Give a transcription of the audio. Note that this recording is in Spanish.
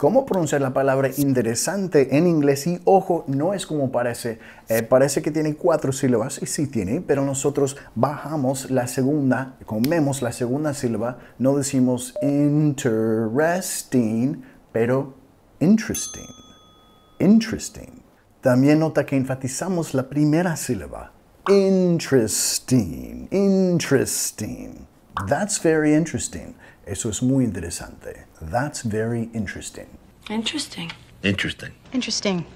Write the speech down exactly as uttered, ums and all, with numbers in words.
cómo pronunciar la palabra interesante en inglés. Y ojo, no es como parece. Eh, parece que tiene cuatro sílabas, y sí tiene, pero nosotros bajamos la segunda, comemos la segunda sílaba, no decimos interesting, pero interesting, interesting. También nota que enfatizamos la primera sílaba. Interesting, interesting. That's very interesting. Eso es muy interesante. That's very interesting. Interesting. Interesting. Interesting.